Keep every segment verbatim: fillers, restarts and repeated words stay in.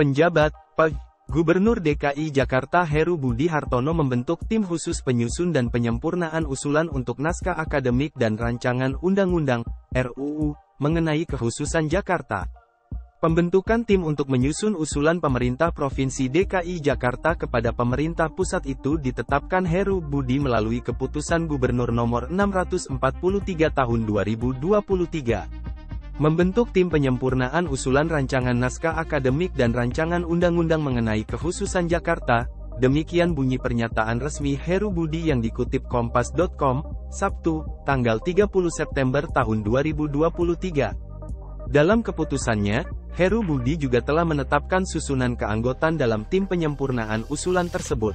Penjabat, P E G, Gubernur D K I Jakarta Heru Budi Hartono membentuk tim khusus penyusun dan penyempurnaan usulan untuk naskah akademik dan rancangan undang-undang, R U U, mengenai kekhususan Jakarta. Pembentukan tim untuk menyusun usulan pemerintah Provinsi D K I Jakarta kepada pemerintah pusat itu ditetapkan Heru Budi melalui keputusan Gubernur nomor enam ratus empat puluh tiga tahun dua ribu dua puluh tiga. Membentuk tim penyempurnaan usulan rancangan naskah akademik dan rancangan undang-undang mengenai kekhususan Jakarta, demikian bunyi pernyataan resmi Heru Budi yang dikutip Kompas dot com, Sabtu, tanggal tiga puluh September tahun dua ribu dua puluh tiga. Dalam keputusannya, Heru Budi juga telah menetapkan susunan keanggotaan dalam tim penyempurnaan usulan tersebut.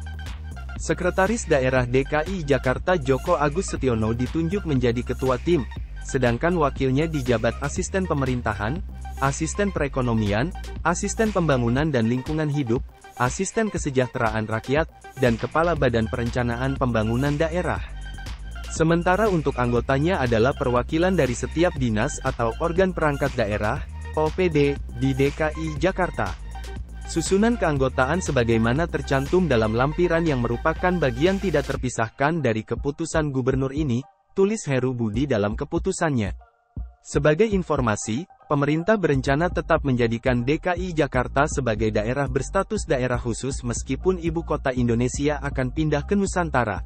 Sekretaris Daerah D K I Jakarta Joko Agus Setiono ditunjuk menjadi ketua tim, sedangkan wakilnya dijabat asisten pemerintahan, asisten perekonomian, asisten pembangunan dan lingkungan hidup, asisten kesejahteraan rakyat, dan kepala badan perencanaan pembangunan daerah. Sementara untuk anggotanya adalah perwakilan dari setiap dinas atau organ perangkat daerah, O P D, di D K I Jakarta. Susunan keanggotaan sebagaimana tercantum dalam lampiran yang merupakan bagian tidak terpisahkan dari keputusan gubernur ini, tulis Heru Budi dalam keputusannya. Sebagai informasi, pemerintah berencana tetap menjadikan D K I Jakarta sebagai daerah berstatus daerah khusus meskipun ibu kota Indonesia akan pindah ke Nusantara.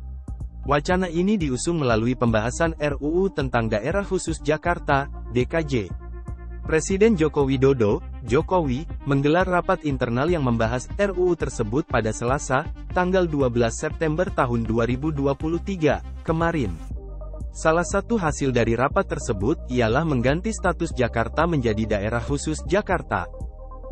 Wacana ini diusung melalui pembahasan R U U tentang Daerah Khusus Jakarta, D K J. Presiden Joko Widodo, Jokowi, menggelar rapat internal yang membahas R U U tersebut pada Selasa, tanggal dua belas September tahun dua ribu dua puluh tiga, kemarin. Salah satu hasil dari rapat tersebut ialah mengganti status Jakarta menjadi Daerah Khusus Jakarta.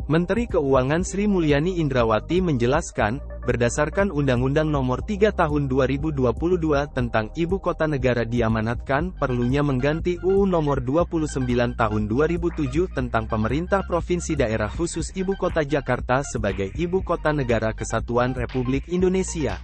Menteri Keuangan Sri Mulyani Indrawati menjelaskan, berdasarkan Undang-Undang Nomor tiga Tahun dua ribu dua puluh dua tentang Ibu Kota Negara diamanatkan perlunya mengganti U U Nomor dua puluh sembilan Tahun dua ribu tujuh tentang Pemerintah Provinsi Daerah Khusus Ibu Kota Jakarta sebagai Ibu Kota Negara Kesatuan Republik Indonesia.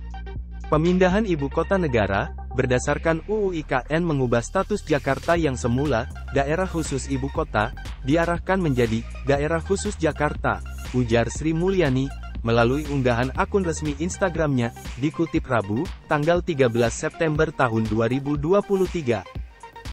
Pemindahan Ibu Kota Negara, berdasarkan U U I K N mengubah status Jakarta yang semula, Daerah Khusus Ibu Kota, diarahkan menjadi, Daerah Khusus Jakarta, ujar Sri Mulyani, melalui unggahan akun resmi Instagramnya, dikutip Rabu, tanggal tiga belas September tahun dua ribu dua puluh tiga.